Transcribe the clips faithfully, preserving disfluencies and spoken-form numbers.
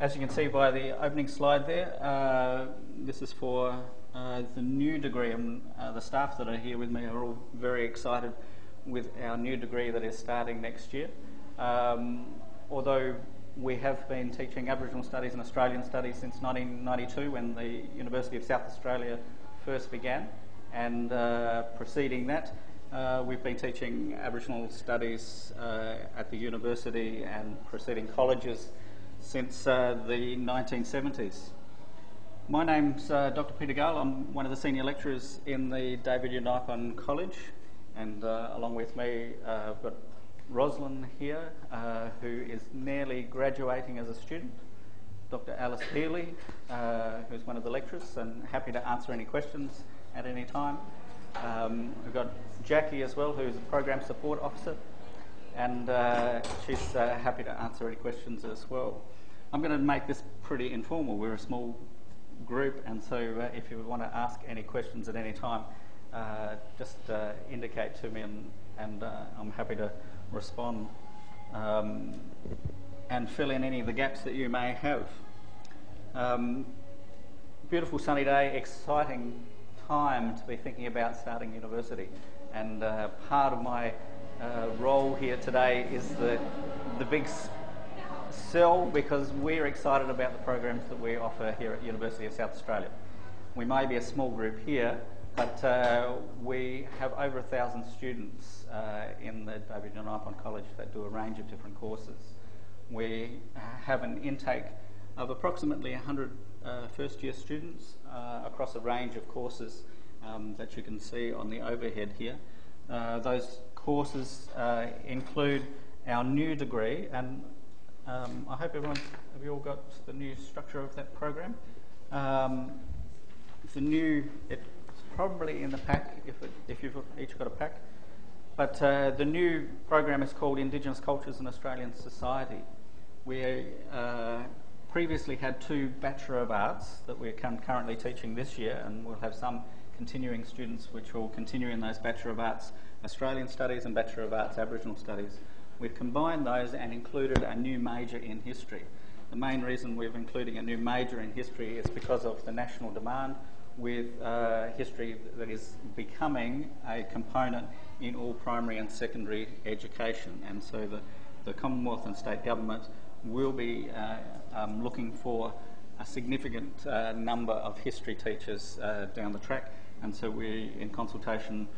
As you can see by the opening slide there, uh, this is for uh, the new degree, and uh, the staff that are here with me are all very excited with our new degree that is starting next year. Um, although we have been teaching Aboriginal Studies and Australian Studies since nineteen ninety-two, when the University of South Australia first began, and uh, preceding that uh, we've been teaching Aboriginal Studies uh, at the university and preceding colleges since uh, the nineteen seventies. My name's uh, Doctor Peter Gale. I'm one of the senior lecturers in the David Unaipon College, and uh, along with me uh, I've got Roslyn here, uh, who is nearly graduating as a student, Doctor Alice Healy, uh, who's one of the lecturers, and happy to answer any questions at any time. Um, we've got Jackie as well, who's a program support officer, and uh, she's uh, happy to answer any questions as well. I'm going to make this pretty informal. We're a small group, and so uh, if you want to ask any questions at any time, uh, just uh, indicate to me, and, and uh, I'm happy to respond um, and fill in any of the gaps that you may have. Um, beautiful sunny day, exciting time to be thinking about starting university, and uh, part of my Uh, role here today is the, the big sell, because we're excited about the programs that we offer here at University of South Australia. We may be a small group here, but uh, we have over a thousand students uh, in the David Unaipon College that do a range of different courses. We have an intake of approximately one hundred uh, first year students uh, across a range of courses um, that you can see on the overhead here. Uh, those courses uh, include our new degree, and um, I hope everyone, have you all got the new structure of that program? Um, the new, it's probably in the pack, if, it, if you've each got a pack, but uh, the new program is called Indigenous Cultures and Australian Society. We uh, previously had two Bachelor of Arts that we're currently teaching this year, and we'll have some continuing students which will continue in those Bachelor of Arts Australian Studies and Bachelor of Arts Aboriginal Studies. We've combined those and included a new major in history. The main reason we're including a new major in history is because of the national demand with uh, history that is becoming a component in all primary and secondary education, and so the, the Commonwealth and state government will be uh, um, looking for a significant uh, number of history teachers uh, down the track. And so we, in consultation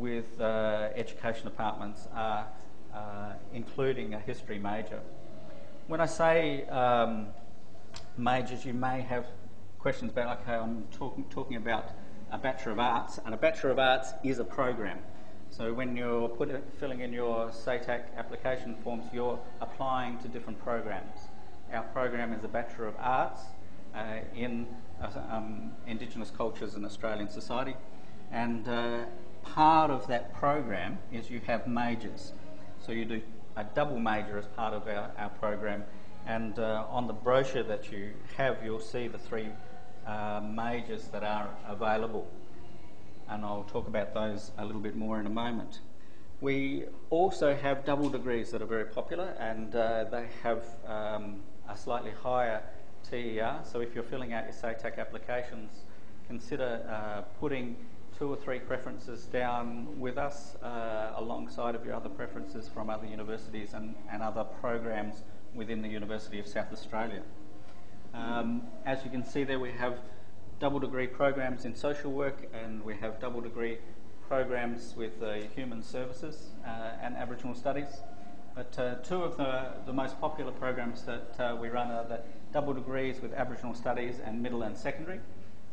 with uh, education departments, are uh, including a history major. When I say um, majors, you may have questions about, okay, I'm talking, talking about a Bachelor of Arts, and a Bachelor of Arts is a program. So when you're put, filling in your SATAC application forms, you're applying to different programs. Our program is a Bachelor of Arts uh, in Uh, um, Indigenous Cultures and Australian Society, and uh, part of that program is you have majors, so you do a double major as part of our, our program, and uh, on the brochure that you have, you'll see the three uh, majors that are available, and I'll talk about those a little bit more in a moment. We also have double degrees that are very popular, and uh, they have um, a slightly higher T E R, so if you're filling out your SATAC applications, consider uh, putting two or three preferences down with us uh, alongside of your other preferences from other universities and, and other programs within the University of South Australia. Um, as you can see there, we have double degree programs in social work, and we have double degree programs with uh, human services uh, and Aboriginal Studies. But uh, two of the, the most popular programs that uh, we run are the double degrees with Aboriginal Studies and Middle and Secondary,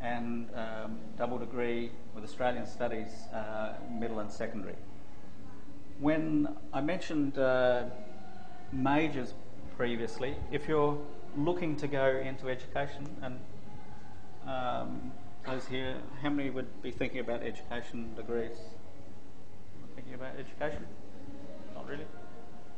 and um, double degree with Australian Studies, uh, Middle and Secondary. When I mentioned uh, majors previously, if you're looking to go into education, and um, those here, how many would be thinking about education degrees? Thinking about education? Not really.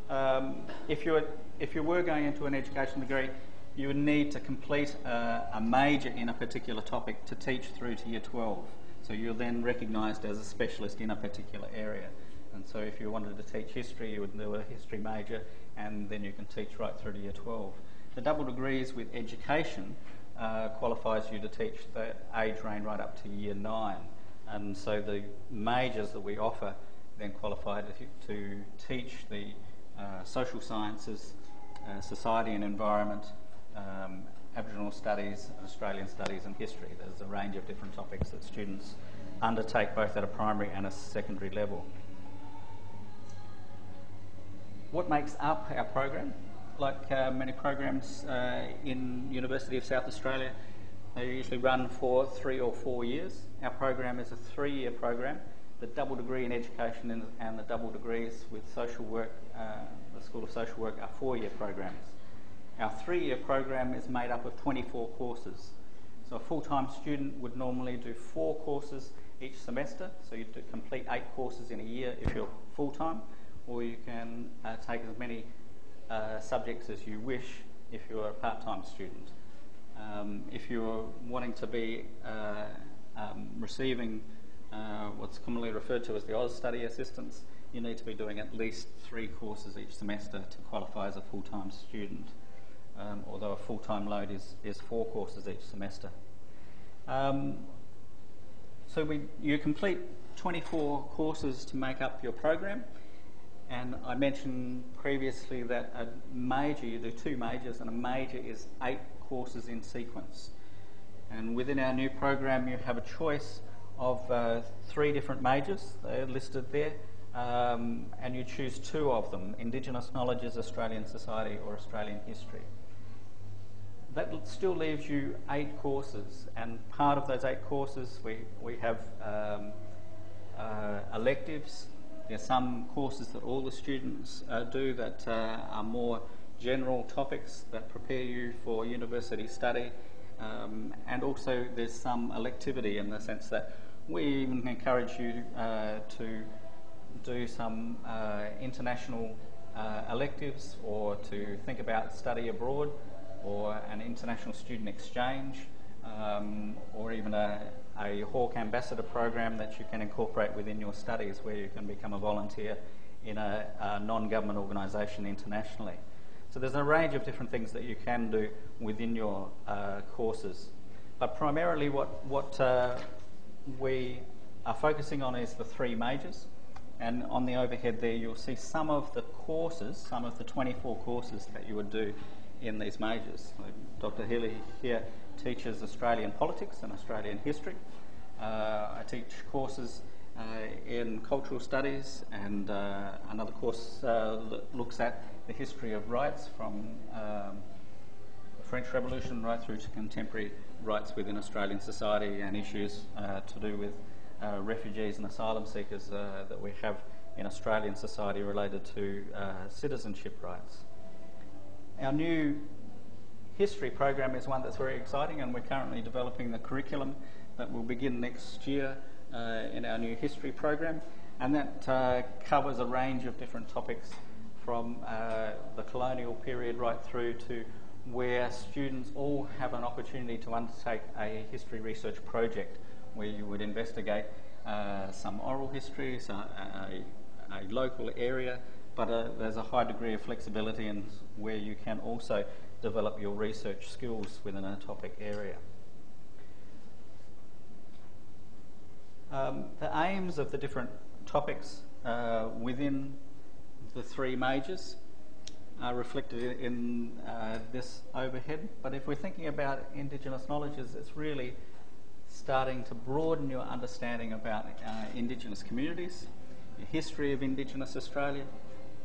Um, if you were, if you were going into an education degree, you would need to complete a, a major in a particular topic to teach through to year twelve. So you're then recognised as a specialist in a particular area. And so if you wanted to teach history, you would do a history major, and then you can teach right through to year twelve. the double degrees with education uh, qualifies you to teach the age range right up to year nine. And so the majors that we offer then qualify to, to teach the uh, social sciences, uh, society and environment, um, Aboriginal studies, Australian studies and history. There's a range of different topics that students undertake both at a primary and a secondary level. What makes up our program? Like uh, many programs uh, in University of South Australia, they usually run for three or four years. Our program is a three-year program. The double degree in education and the double degrees with social work, uh, the School of Social Work, are four-year programs. Our three-year program is made up of twenty-four courses. So a full-time student would normally do four courses each semester, so you'd complete eight courses in a year if you're full-time, or you can uh, take as many uh, subjects as you wish if you're a part-time student. Um, if you're wanting to be uh, um, receiving uh, what's commonly referred to as the Oz Study Assistance, you need to be doing at least three courses each semester to qualify as a full-time student. Um, although a full-time load is, is four courses each semester. Um, so we, you complete twenty-four courses to make up your program, and I mentioned previously that a major, you do two majors, and a major is eight courses in sequence. And within our new program you have a choice of uh, three different majors, they're listed there. Um, and you choose two of them, Indigenous Knowledges, Australian Society or Australian History. That still leaves you eight courses, and part of those eight courses we, we have um, uh, electives. There are some courses that all the students uh, do that uh, are more general topics that prepare you for university study, um, and also there's some electivity in the sense that we even encourage you uh, to do some uh, international uh, electives, or to think about study abroad or an international student exchange, um, or even a, a Hawke Ambassador program that you can incorporate within your studies where you can become a volunteer in a, a non-government organisation internationally. So there's a range of different things that you can do within your uh, courses. But primarily what, what uh, we are focusing on is the three majors. And on the overhead there you'll see some of the courses, some of the twenty-four courses that you would do in these majors. So Doctor Healy here teaches Australian politics and Australian history. Uh, I teach courses uh, in cultural studies, and uh, another course uh, looks at the history of rights from um, the French Revolution right through to contemporary rights within Australian society, and issues uh, to do with Uh, refugees and asylum seekers uh, that we have in Australian society related to uh, citizenship rights. Our new history program is one that's very exciting, and we're currently developing the curriculum that will begin next year uh, in our new history program, and that uh, covers a range of different topics from uh, the colonial period right through to where students all have an opportunity to undertake a history research project where you would investigate uh, some oral history, so a, a local area, but a, there's a high degree of flexibility in where you can also develop your research skills within a topic area. Um, the aims of the different topics uh, within the three majors are reflected in uh, this overhead, but if we're thinking about Indigenous knowledges, it's really starting to broaden your understanding about uh, Indigenous communities, the history of Indigenous Australia,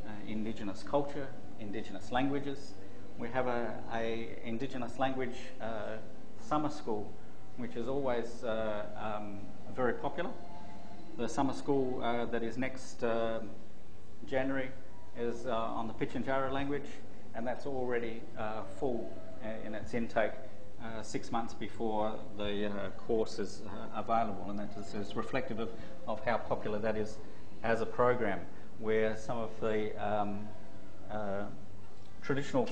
uh, Indigenous culture, Indigenous languages. We have a, a Indigenous language uh, summer school, which is always uh, um, very popular. The summer school uh, that is next uh, January is uh, on the Pitjantjatjara language, and that's already uh, full in its intake. Uh, six months before the uh, course is uh, available, and that is, is reflective of, of how popular that is as a program, where some of the um, uh, traditional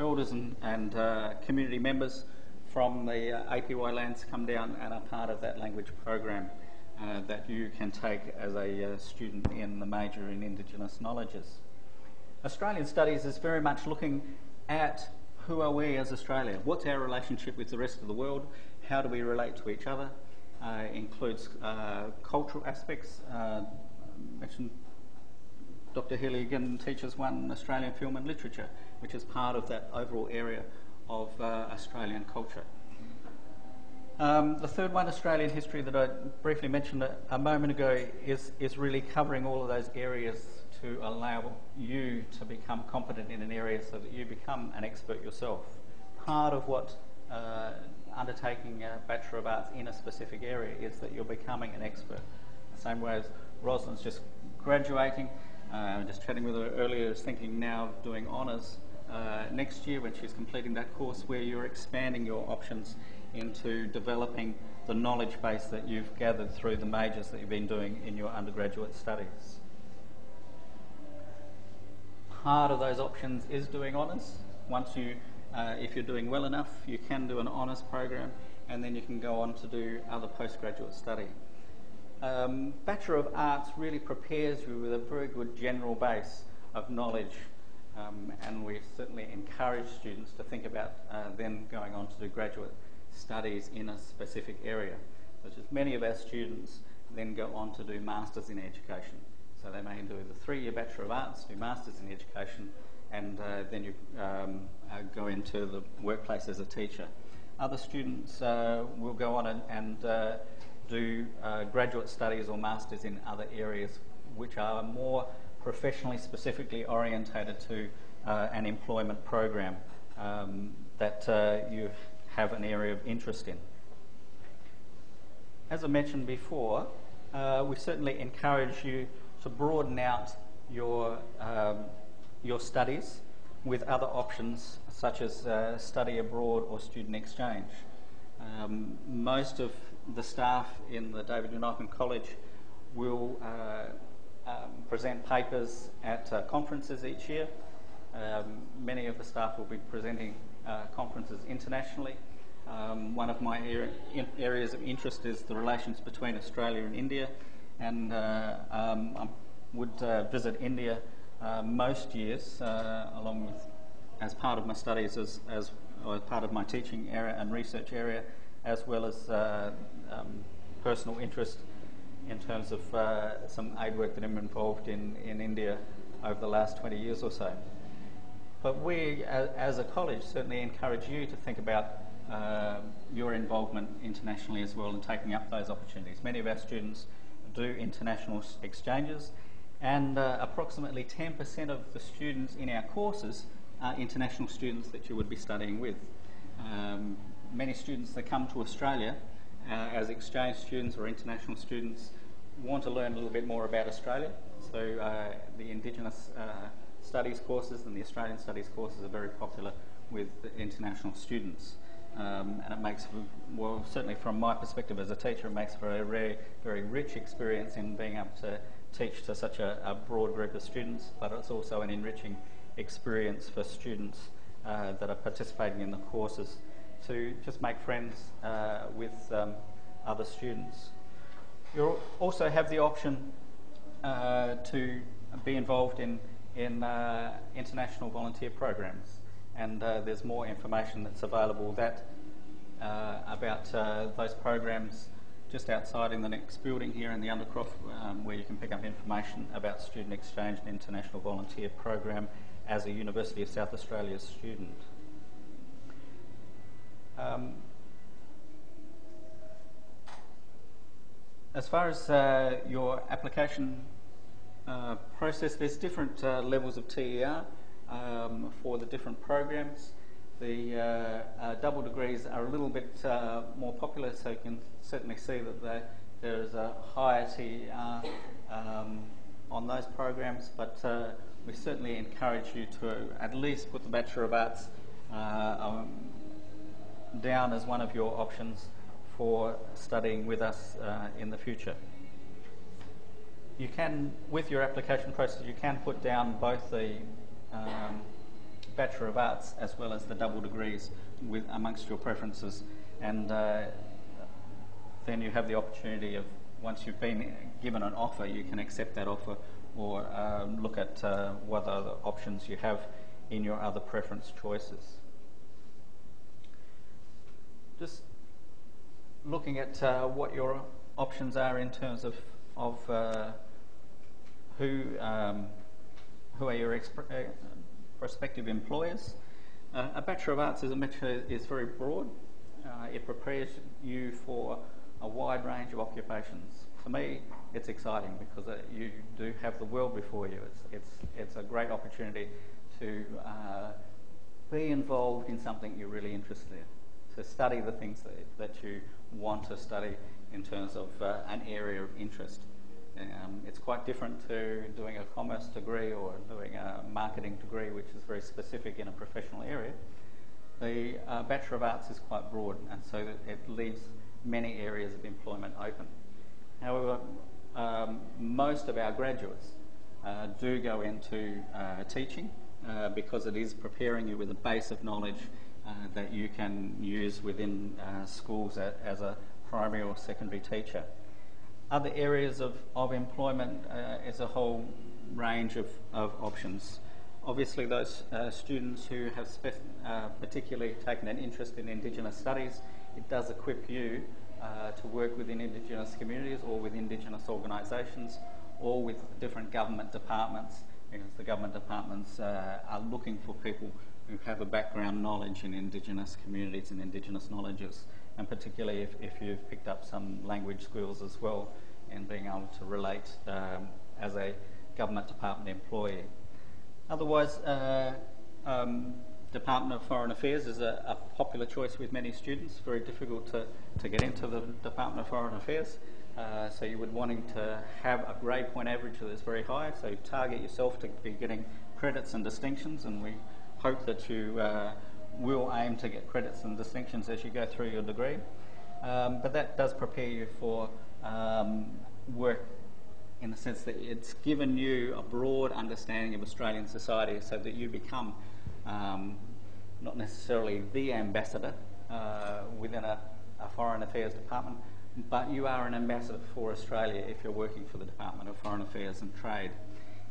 elders and, and uh, community members from the uh, A P Y lands come down and are part of that language program uh, that you can take as a uh, student in the major in Indigenous knowledges. Australian Studies is very much looking at who are we as Australia? What's our relationship with the rest of the world? How do we relate to each other? Uh, includes uh, cultural aspects. Uh, mentioned Doctor Healy again teaches one Australian film and literature, which is part of that overall area of uh, Australian culture. Um, the third one, Australian history, that I briefly mentioned a, a moment ago, is, is really covering all of those areas to allow you to become competent in an area so that you become an expert yourself. Part of what uh, undertaking a Bachelor of Arts in a specific area is that you're becoming an expert. The same way as Roslyn's just graduating, uh, just chatting with her earlier, is thinking now of doing honours uh, next year when she's completing that course, where you're expanding your options into developing the knowledge base that you've gathered through the majors that you've been doing in your undergraduate studies. Part of those options is doing honours. Once you, uh, if you're doing well enough, you can do an honours program, and then you can go on to do other postgraduate study. Um, Bachelor of Arts really prepares you with a very good general base of knowledge. Um, and we certainly encourage students to think about uh, then going on to do graduate studies in a specific area, such as many of our students then go on to do Masters in Education. So they may do the three-year Bachelor of Arts, do Masters in Education, and uh, then you um, uh, go into the workplace as a teacher. Other students uh, will go on and, and uh, do uh, graduate studies or Masters in other areas which are more professionally specifically orientated to uh, an employment program um, that uh, you have an area of interest in. As I mentioned before, uh, we certainly encourage you to broaden out your, um, your studies with other options such as uh, study abroad or student exchange. Um, most of the staff in the David Unaipon College will uh, um, present papers at uh, conferences each year. Um, many of the staff will be presenting Uh, conferences internationally. Um, one of my er in areas of interest is the relations between Australia and India, and uh, um, I would uh, visit India uh, most years, uh, along with as part of my studies, as, as or part of my teaching area and research area, as well as uh, um, personal interest in terms of uh, some aid work that I'm involved in in India over the last twenty years or so. But we, as a college, certainly encourage you to think about uh, your involvement internationally as well and taking up those opportunities. Many of our students do international exchanges, and uh, approximately ten percent of the students in our courses are international students that you would be studying with. Um, many students that come to Australia uh, as exchange students or international students want to learn a little bit more about Australia, so uh, the Indigenous uh, Studies courses and the Australian Studies courses are very popular with international students, um, and it makes for, well, certainly from my perspective as a teacher, it makes for a very, very rich experience in being able to teach to such a, a broad group of students, but it's also an enriching experience for students uh, that are participating in the courses to just make friends uh, with um, other students. You also have the option uh, to be involved in in uh, international volunteer programs, and uh, there's more information that's available that uh, about uh, those programs just outside in the next building here in the Undercroft, um, where you can pick up information about student exchange and international volunteer program as a University of South Australia student. Um, as far as uh, your application Uh, process, there's different uh, levels of T E R um, for the different programs. The uh, uh, double degrees are a little bit uh, more popular, so you can certainly see that there, there is a higher T E R um, on those programs, but uh, we certainly encourage you to at least put the Bachelor of Arts uh, um, down as one of your options for studying with us uh, in the future. You can, with your application process, you can put down both the um, Bachelor of Arts as well as the double degrees with amongst your preferences, and uh, then you have the opportunity of, once you've been given an offer, you can accept that offer or um, look at uh, what other options you have in your other preference choices. looking at uh, what your options are in terms of, of uh, who, um, who are your exp uh, prospective employers. Uh, a Bachelor of Arts is, a bachelor is very broad. Uh, it prepares you for a wide range of occupations. For me, it's exciting because uh, you do have the world before you. It's, it's, it's a great opportunity to uh, be involved in something you're really interested in, to study the things that, that you want to study in terms of uh, an area of interest. Um, it's quite different to doing a commerce degree or doing a marketing degree, which is very specific in a professional area. The uh, Bachelor of Arts is quite broad, and so it leaves many areas of employment open. However, um, most of our graduates uh, do go into uh, teaching uh, because it is preparing you with a base of knowledge uh, that you can use within uh, schools as a primary or secondary teacher. Other areas of, of employment uh, is a whole range of, of options. Obviously, those uh, students who have spe uh, particularly taken an interest in Indigenous studies, it does equip you uh, to work within Indigenous communities or with Indigenous organisations or with different government departments, because the government departments uh, are looking for people who have a background knowledge in Indigenous communities and Indigenous knowledges, and particularly if, if you've picked up some language skills as well and being able to relate um, as a government department employee. Otherwise, uh, um, Department of Foreign Affairs is a, a popular choice with many students. Very difficult to, to get into the Department of Foreign Affairs. Uh, so you would want to have a grade point average that is very high. So you target yourself to be getting credits and distinctions, and we hope that you uh, will aim to get credits and distinctions as you go through your degree. Um, but that does prepare you for um, work, in the sense that it's given you a broad understanding of Australian society so that you become um, not necessarily the ambassador uh, within a, a foreign affairs department, but you are an ambassador for Australia if you're working for the Department of Foreign Affairs and Trade.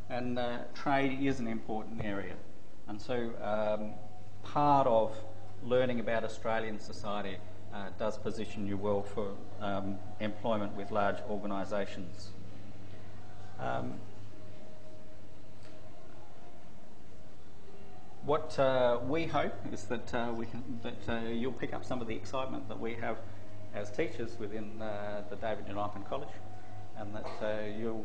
And uh, trade is an important area. And so um, part of learning about Australian society uh, does position you well for um, employment with large organisations. Um, what uh, we hope is that, uh, we can, that uh, you'll pick up some of the excitement that we have as teachers within uh, the David Unaipon College, and that uh, you'll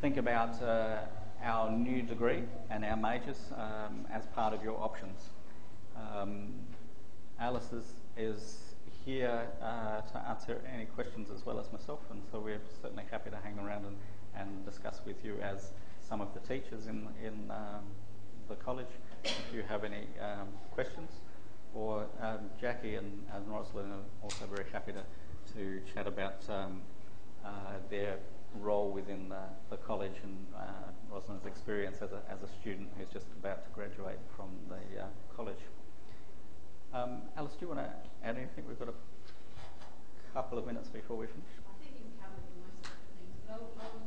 think about uh, our new degree and our majors um, as part of your options. Um, Alice is, is here uh, to answer any questions as well as myself, and so we're certainly happy to hang around and and discuss with you as some of the teachers in, in um, the college if you have any um, questions. Or um, Jackie and, and Roslyn are also very happy to, to chat about um, uh, their role within the, the college, and uh, Roslyn's experience as a, as a student who's just about to graduate from the uh, college. Um, Alice, do you want to add anything? We've got a couple of minutes before we finish. I think you've covered most of the things, but I'll, I'll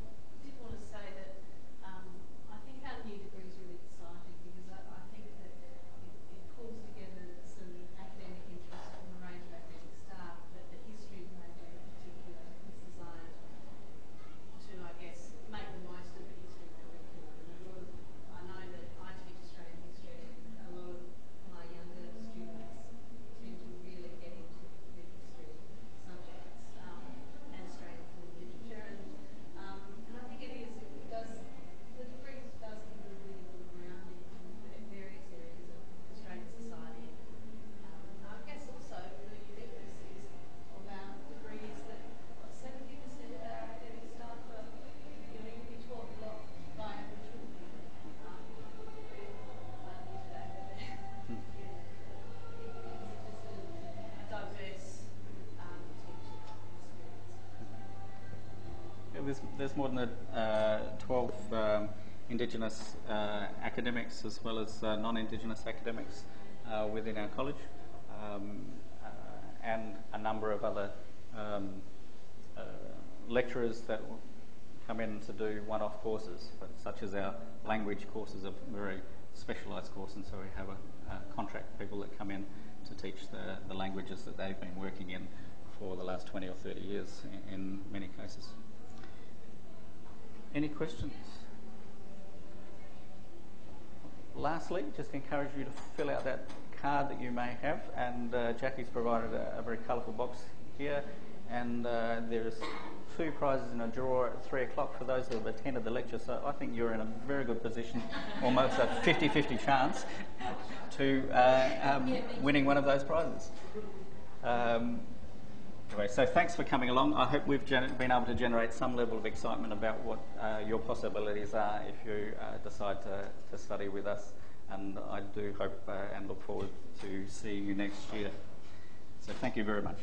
There's, there's more than a, uh, twelve um, Indigenous uh, academics as well as uh, non-Indigenous academics uh, within our college, um, uh, and a number of other um, uh, lecturers that will come in to do one-off courses, but such as our language courses are very specialised courses, and so we have a, a contract people that come in to teach the, the languages that they've been working in for the last twenty or thirty years in, in many cases. Any questions? Lastly, just encourage you to fill out that card that you may have, and uh, Jackie's provided a, a very colourful box here, and uh, there's two prizes in a drawer at three o'clock for those who have attended the lecture, so I think you're in a very good position, almost a fifty fifty chance to uh, um, winning one of those prizes. Um, anyway, so thanks for coming along. I hope we've been able to generate some level of excitement about what uh, your possibilities are if you uh, decide to, to study with us, and I do hope uh, and look forward to seeing you next year. So thank you very much.